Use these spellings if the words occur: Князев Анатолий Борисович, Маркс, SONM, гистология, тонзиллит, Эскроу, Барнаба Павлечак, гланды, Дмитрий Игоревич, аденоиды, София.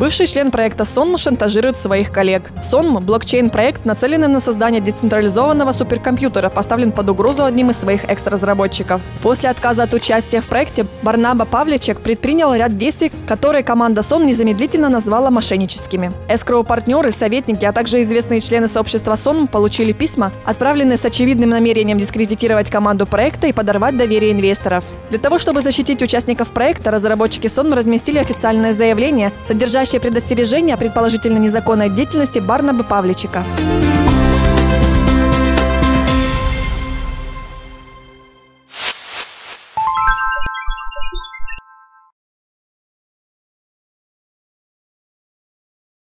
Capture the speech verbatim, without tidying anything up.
Бывший член проекта сонм шантажирует своих коллег. сонм, блокчейн-проект, нацеленный на создание децентрализованного суперкомпьютера, поставлен под угрозу одним из своих экс-разработчиков. После отказа от участия в проекте Барнаба Павлечак предпринял ряд действий, которые команда сонм незамедлительно назвала мошенническими. Эскроу-партнеры, советники, а также известные члены сообщества сонм получили письма, отправленные с очевидным намерением дискредитировать команду проекта и подорвать доверие инвесторов. Для того, чтобы защитить участников проекта, разработчики сонм разместили официальное заявление, содержащее предостережение о предположительно незаконной деятельности Барнабы Павлечака.